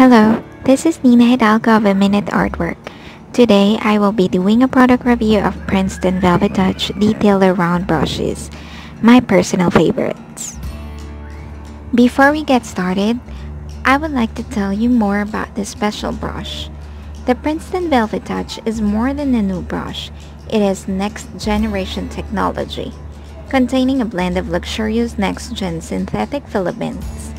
Hello, this is Nina Hidalgo of A Minute Artwork. Today, I will be doing a product review of Princeton Velvetouch Detailer Round Brushes, my personal favorites. Before we get started, I would like to tell you more about this special brush. The Princeton Velvetouch is more than a new brush, it is next-generation technology. Containing a blend of luxurious next-gen synthetic filaments,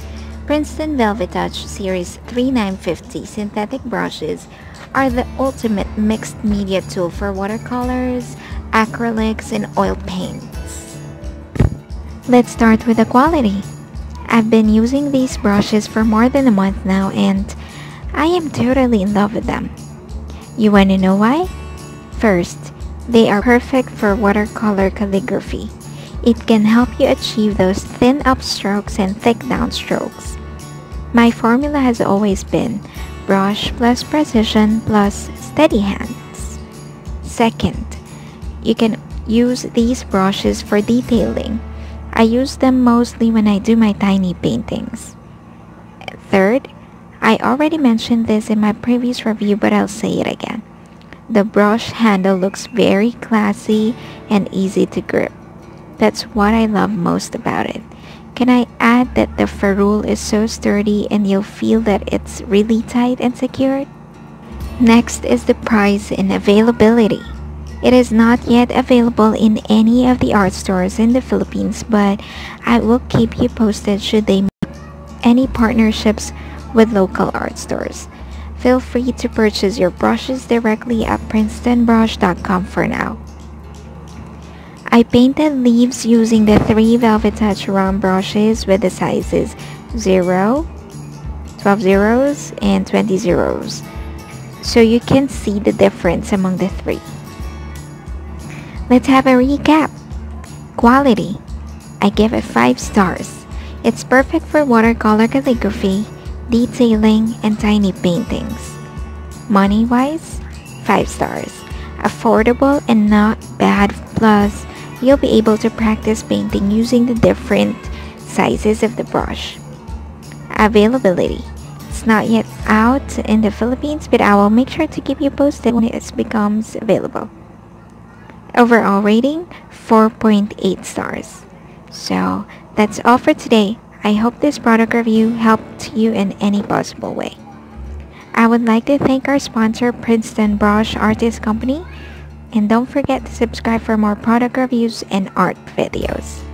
Princeton Velvetouch Series 3950 synthetic brushes are the ultimate mixed media tool for watercolors, acrylics, and oil paints. Let's start with the quality. I've been using these brushes for more than a month now and I am totally in love with them. You want to know why? First, they are perfect for watercolor calligraphy. It can help you achieve those thin upstrokes and thick downstrokes. My formula has always been brush plus precision plus steady hands. Second, you can use these brushes for detailing. I use them mostly when I do my tiny paintings. Third, I already mentioned this in my previous review, but I'll say it again. The brush handle looks very classy and easy to grip. That's what I love most about it. Can I add that the ferrule is so sturdy and you'll feel that it's really tight and secured? Next is the price and availability. It is not yet available in any of the art stores in the Philippines, but I will keep you posted should they make any partnerships with local art stores. Feel free to purchase your brushes directly at PrincetonBrush.com for now. I painted leaves using the three Velvetouch round brushes with the sizes 0, 12 zeros, and 20 zeros, so you can see the difference among the three. Let's have a recap. Quality. I give it 5 stars. It's perfect for watercolor calligraphy, detailing, and tiny paintings. Money wise, 5 stars. Affordable and not bad, plus you'll be able to practice painting using the different sizes of the brush. Availability. It's not yet out in the Philippines, but I will make sure to keep you posted when it becomes available. Overall rating, 4.8 stars. So that's all for today. I hope this product review helped you in any possible way. I would like to thank our sponsor, Princeton Brush Artist Company, and don't forget to subscribe for more product reviews and art videos.